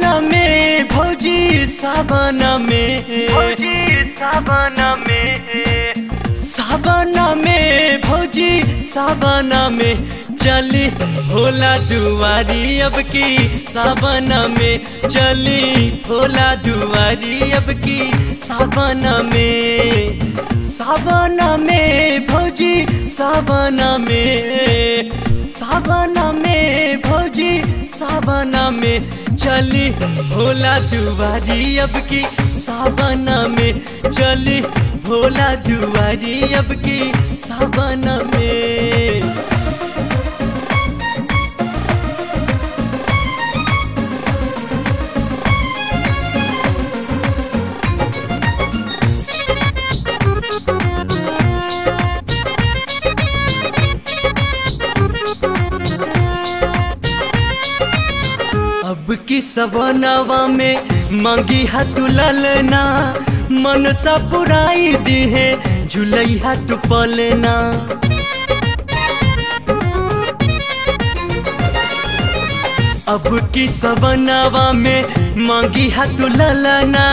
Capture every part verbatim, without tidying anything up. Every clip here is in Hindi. सावन में भौजी सावन में भौजी सावन में सावन में भौजी सावन में चली भोला दुआरी अब की सावन में चली भोला दुआरी अब की सावन में सावन में भौजी सावन में सावन में भौजी सावन में चली भोला दुआरी अब की सावन में चली भोला दुआरी अब की सावन में। अब की सवनवा में मांगी हा तू ललना मनसा पुराई दिहे झुलई हा तू पलना। अब की सवनवा में मांगी हा तू ललना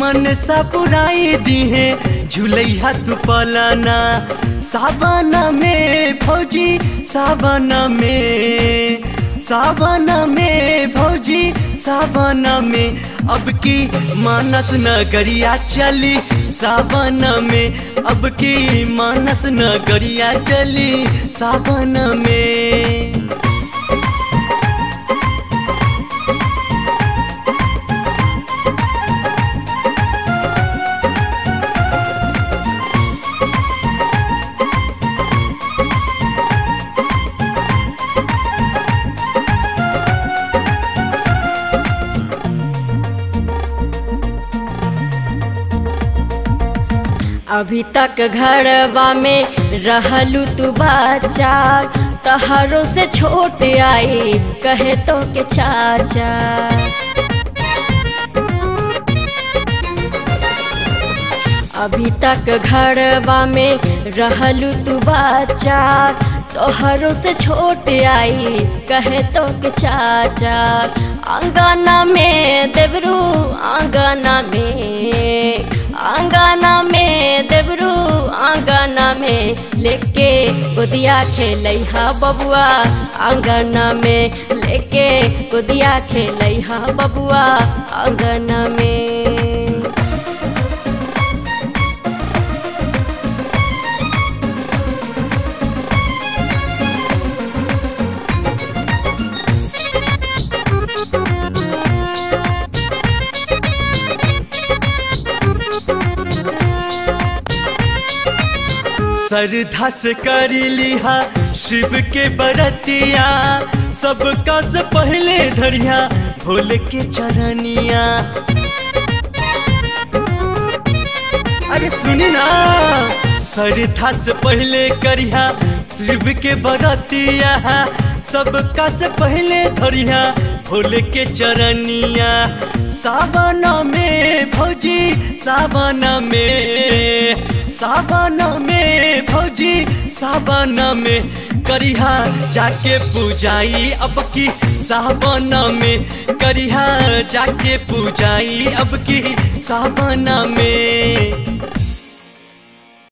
मनसा पुराई दिहे झुलई हा तू पलना। सावन में भौजी सावन में सावन में भौजी सावन में अब की मानस नगरिया चली सावन में अब की मानस नगरिया चली सावन में। अभी तक घरवा में रहलू तू बच्चा तहरो से छोट आई कहे तो के चाचा। अभी तक घरवा में रहलू तू बच्चा तोहरो से छोट आई कहे तो के चाचा। आंगना में देवरू आंगना में आंगना में देवरू आंगना में लेके गोदिया खेलई हा बबुआ आंगना में लेके गोदिया खेलई हा बबुआ आंगना में। श्रद्धा से कर लिहा शिव के बरतिया सबका से पहले धरिया भोले के चरनिया। अरे सुनी ना श्रद्धा से पहले करिया शिव के बरतिया सबका से पहले धरिया भोले के चरनिया। सावन में भौजी सावन में सावन में भौजी सावन में करिहा जाके पूजाई अब की सावन में करिहा जाके पूजाई अब की सावन में।